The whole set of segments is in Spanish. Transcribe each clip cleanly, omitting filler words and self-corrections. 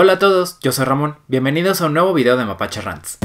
Hola a todos, yo soy Ramón, bienvenidos a un nuevo video de Mapache Rants.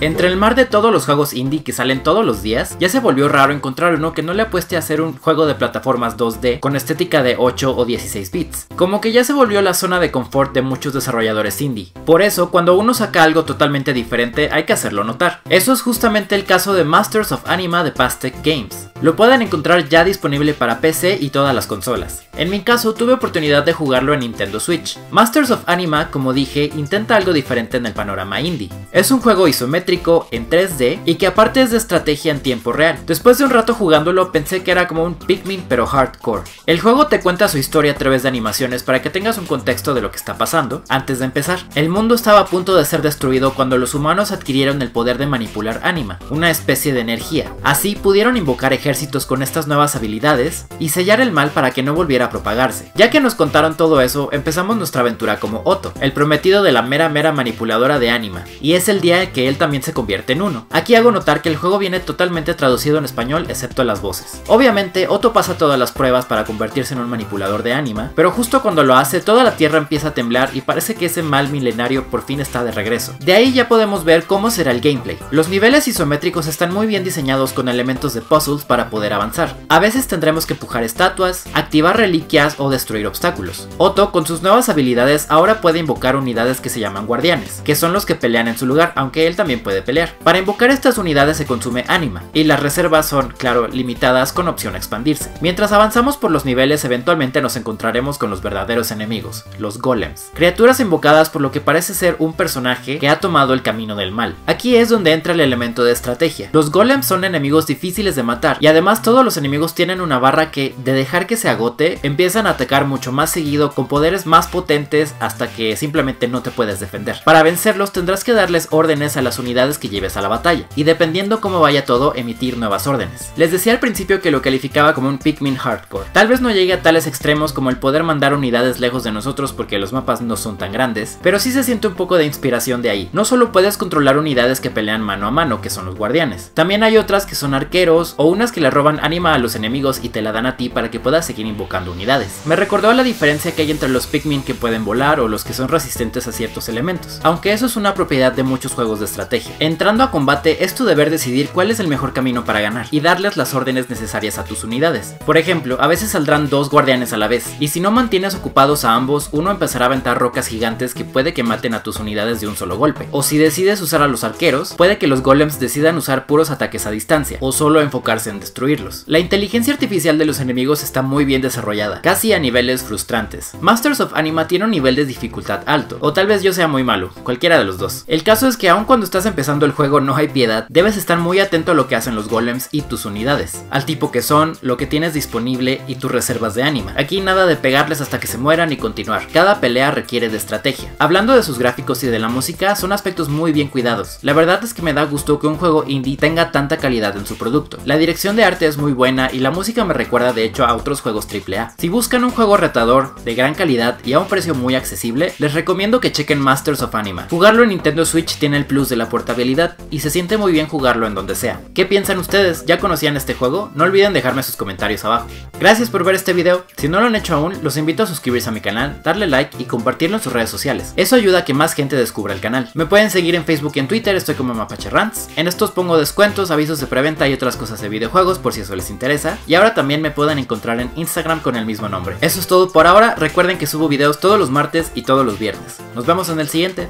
Entre el mar de todos los juegos indie que salen todos los días, ya se volvió raro encontrar uno que no le apueste a hacer un juego de plataformas 2D con estética de 8 o 16 bits. Como que ya se volvió la zona de confort de muchos desarrolladores indie. Por eso, cuando uno saca algo totalmente diferente, hay que hacerlo notar. Eso es justamente el caso de Masters of Anima de Passtech Games. Lo pueden encontrar ya disponible para PC y todas las consolas. En mi caso, tuve oportunidad de jugarlo en Nintendo Switch. Masters of Anima, como dije, intenta algo diferente en el panorama indie. Es un juego isométrico en 3D y que aparte es de estrategia en tiempo real. Después de un rato jugándolo pensé que era como un Pikmin pero hardcore. El juego te cuenta su historia a través de animaciones para que tengas un contexto de lo que está pasando. Antes de empezar, el mundo estaba a punto de ser destruido cuando los humanos adquirieron el poder de manipular ánima, una especie de energía. Así pudieron invocar ejércitos con estas nuevas habilidades y sellar el mal para que no volviera a propagarse. Ya que nos contaron todo eso, empezamos nuestra aventura como Otto, el prometido de la mera manipuladora de ánima, y es el día que él también se convierte en uno. Aquí hago notar que el juego viene totalmente traducido en español excepto las voces. Obviamente Otto pasa todas las pruebas para convertirse en un manipulador de ánima, pero justo cuando lo hace toda la tierra empieza a temblar y parece que ese mal milenario por fin está de regreso. De ahí ya podemos ver cómo será el gameplay. Los niveles isométricos están muy bien diseñados con elementos de puzzles para poder avanzar. A veces tendremos que empujar estatuas, activar reliquias o destruir obstáculos. Otto con sus nuevas habilidades ahora puede invocar unidades que se llaman guardianes, que son los que pelean en su lugar, aunque él también puede pelear. Para invocar estas unidades se consume ánima, y las reservas son, claro, limitadas con opción a expandirse. Mientras avanzamos por los niveles eventualmente nos encontraremos con los verdaderos enemigos, los golems, criaturas invocadas por lo que parece ser un personaje que ha tomado el camino del mal. Aquí es donde entra el elemento de estrategia. Los golems son enemigos difíciles de matar, y además todos los enemigos tienen una barra que, de dejar que se agote, empiezan a atacar mucho más seguido con poderes más potentes hasta que simplemente no te puedes defender. Para vencerlos tendrás que darles órdenes a las unidades que lleves a la batalla, y dependiendo cómo vaya todo, emitir nuevas órdenes. Les decía al principio que lo calificaba como un Pikmin hardcore. Tal vez no llegue a tales extremos como el poder mandar unidades lejos de nosotros porque los mapas no son tan grandes, pero sí se siente un poco de inspiración de ahí. No solo puedes controlar unidades que pelean mano a mano, que son los guardianes, también hay otras que son arqueros o unas que le roban ánima a los enemigos y te la dan a ti para que puedas seguir invocando unidades. Me recordó a la diferencia que hay entre los Pikmin que pueden volar o los que son resistentes a ciertos elementos, aunque eso es una propiedad de muchos juegos de estrategia. Entrando a combate es tu deber decidir cuál es el mejor camino para ganar y darles las órdenes necesarias a tus unidades. Por ejemplo, a veces saldrán dos guardianes a la vez, y si no mantienes ocupados a ambos, uno empezará a aventar rocas gigantes que puede que maten a tus unidades de un solo golpe. O si decides usar a los arqueros, puede que los golems decidan usar puros ataques a distancia, o solo enfocarse en destruirlos. La inteligencia artificial de los enemigos está muy bien desarrollada, casi a niveles frustrantes. Masters of Anima tiene un nivel de dificultad alto, o tal vez yo sea muy malo, cualquiera de los dos. El caso es que aun cuando estás empezando el juego no hay piedad, debes estar muy atento a lo que hacen los golems y tus unidades, al tipo que son, lo que tienes disponible y tus reservas de ánima. Aquí nada de pegarles hasta que se mueran y continuar, cada pelea requiere de estrategia. Hablando de sus gráficos y de la música, son aspectos muy bien cuidados. La verdad es que me da gusto que un juego indie tenga tanta calidad en su producto. La dirección de arte es muy buena y la música me recuerda de hecho a otros juegos AAA. Si buscan un juego retador, de gran calidad y a un precio muy accesible, les recomiendo que chequen Masters of Anima. Jugarlo en Nintendo Switch tiene el plus de la portabilidad y se siente muy bien jugarlo en donde sea. ¿Qué piensan ustedes? ¿Ya conocían este juego? No olviden dejarme sus comentarios abajo. Gracias por ver este video. Si no lo han hecho aún, los invito a suscribirse a mi canal, darle like y compartirlo en sus redes sociales. Eso ayuda a que más gente descubra el canal. Me pueden seguir en Facebook y en Twitter, estoy como Mapache Rants. En estos pongo descuentos, avisos de preventa y otras cosas de videojuegos por si eso les interesa. Y ahora también me pueden encontrar en Instagram con el mismo nombre. Eso es todo por ahora. Recuerden que subo videos todos los martes y todos los viernes. Nos vemos en el siguiente.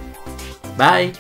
Bye.